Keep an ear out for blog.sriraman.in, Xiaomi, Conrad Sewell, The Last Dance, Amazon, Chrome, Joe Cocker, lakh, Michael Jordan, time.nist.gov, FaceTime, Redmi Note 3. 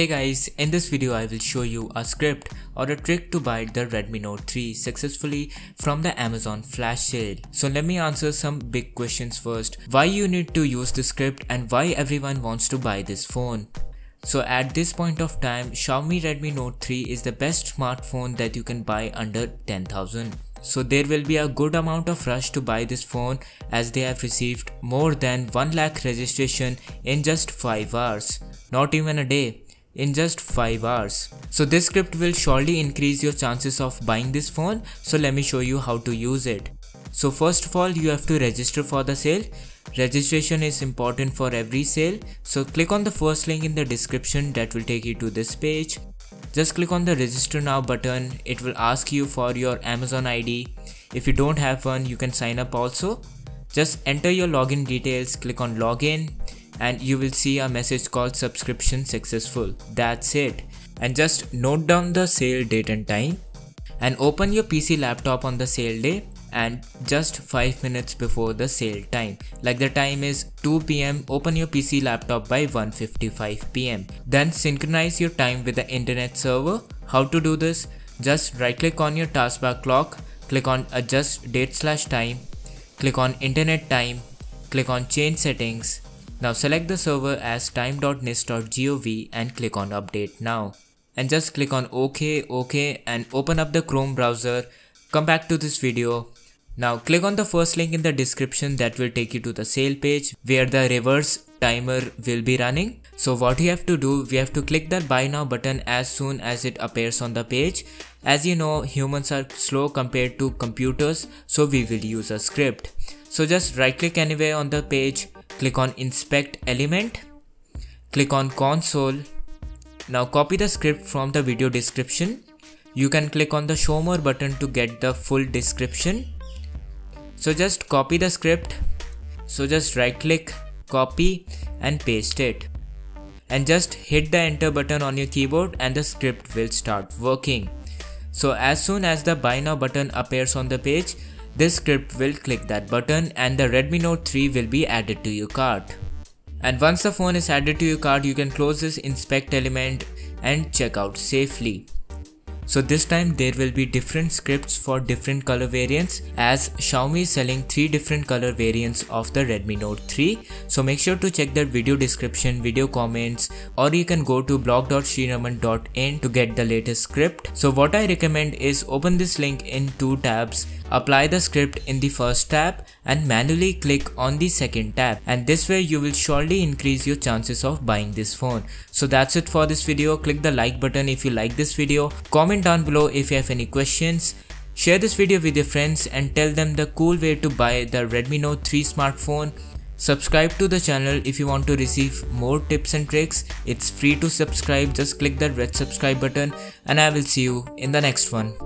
Hey guys, in this video I will show you a script or a trick to buy the Redmi Note 3 successfully from the Amazon flash sale. So let me answer some big questions first. Why you need to use this script and why everyone wants to buy this phone? So at this point of time, Xiaomi Redmi Note 3 is the best smartphone that you can buy under 10,000. So there will be a good amount of rush to buy this phone as they have received more than 1 lakh registration in just 5 hours. Not even a day, in just 5 hours. So this script will surely increase your chances of buying this phone. So let me show you how to use it. So first of all, you have to register for the sale. Registration is important for every sale. So click on the first link in the description that will take you to this page. Just click on the register now button. It will ask you for your Amazon ID. If you don't have one, you can sign up also. Just enter your login details, click on login, and you will see a message called subscription successful. That's it. And just note down the sale date and time, and open your PC laptop on the sale day and just 5 minutes before the sale time. Like the time is 2 PM, open your PC laptop by 1:55 PM. Then synchronize your time with the internet server. How to do this? Just right click on your taskbar clock, click on adjust date/time, click on internet time, click on change settings. Now select the server as time.nist.gov and click on update now. And just click on OK and open up the Chrome browser. Come back to this video. Now click on the first link in the description that will take you to the sale page where the reverse timer will be running. So what you have to do, we have to click the buy now button as soon as it appears on the page. As you know, humans are slow compared to computers, so we will use a script. So just right click anywhere on the page, click on inspect element, click on console. Now copy the script from the video description. You can click on the show more button to get the full description. So just copy the script. So just right click, copy and paste it. And just hit the enter button on your keyboard and the script will start working. So as soon as the buy now button appears on the page, this script will click that button and the Redmi Note 3 will be added to your cart. And once the phone is added to your cart, you can close this inspect element and check out safely. So this time there will be different scripts for different color variants as Xiaomi is selling 3 different color variants of the Redmi Note 3. So make sure to check the video description, video comments, or you can go to blog.sriraman.in to get the latest script. So what I recommend is open this link in 2 tabs, apply the script in the first tab and manually click on the second tab, and this way you will surely increase your chances of buying this phone. So that's it for this video. Click the like button if you like this video. Comment down below if you have any questions. Share this video with your friends and tell them the cool way to buy the Redmi Note 3 smartphone. Subscribe to the channel if you want to receive more tips and tricks. It's free to subscribe. Just click that red subscribe button and I will see you in the next one.